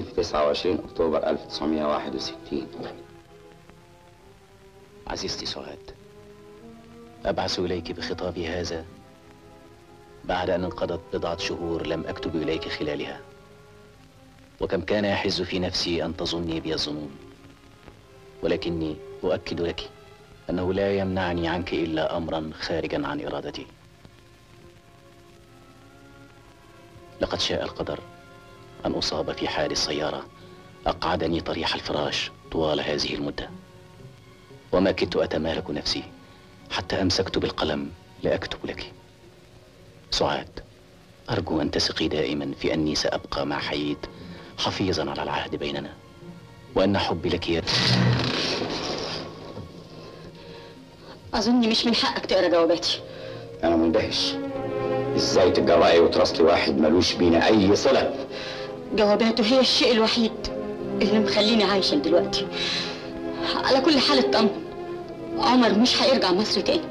يوم 29 أكتوبر 1961. عزيزتي سعاد، أبعث إليك بخطابي هذا بعد أن انقضت بضعة شهور لم أكتب إليك خلالها، وكم كان يحز في نفسي أن تظني بي الظنون، ولكني أؤكد لك أنه لا يمنعني عنك إلا أمرا خارجا عن إرادتي. لقد شاء القدر أن أصاب في حادث سيارة أقعدني طريح الفراش طوال هذه المدة، وما كنت أتمالك نفسي حتى أمسكت بالقلم لأكتب لك. سعاد، أرجو أن تثقي دائما في أني سأبقى مع حييت حفيظا على العهد بيننا، وأن حبي لك أظن مش من حقك تقرأ جواباتي. أنا مندهش، إزاي تتجرأي وتراسلي واحد ملوش بينا أي صلة؟ جواباته هي الشيء الوحيد اللي مخليني عايشة دلوقتي. على كل حال اطمن، عمر مش هيرجع مصر تاني،